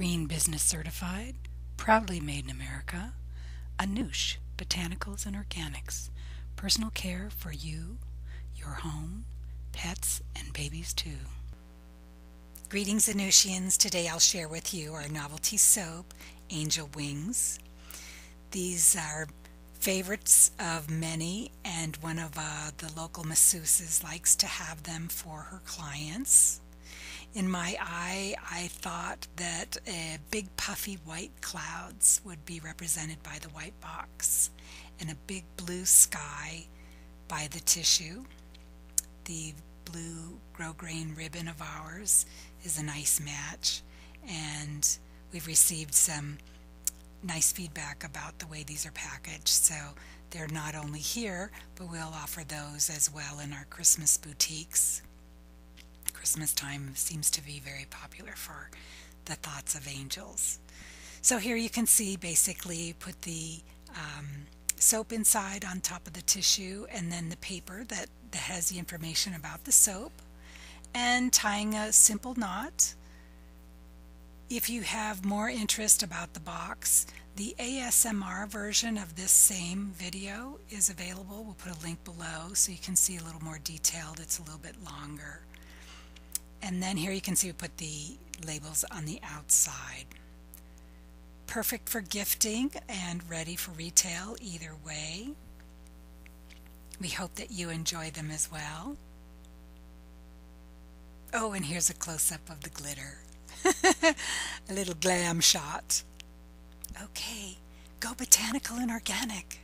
Green Business Certified, proudly made in America. Anoush Botanicals and Organics, personal care for you, your home, pets, and babies too. Greetings, Anoushians. Today I'll share with you our novelty soap, Angel Wings. These are favorites of many, and one of the local masseuses likes to have them for her clients. In my eye, I thought that big puffy white clouds would be represented by the white box, and a big blue sky by the tissue. The blue grosgrain ribbon of ours is a nice match, and we've received some nice feedback about the way these are packaged, so they're not only here, but we'll offer those as well in our Christmas boutiques. Christmas time seems to be very popular for the thoughts of angels. So here you can see, basically put the soap inside on top of the tissue, and then the paper that has the information about the soap, and tying a simple knot. If you have more interest about the box, the ASMR version of this same video is available. We'll put a link below so you can see a little more detailed. It's a little bit longer. And then here you can see we put the labels on the outside. Perfect for gifting and ready for retail either way. We hope that you enjoy them as well. Oh, and here's a close-up of the glitter. A little glam shot. Okay, go botanical and organic.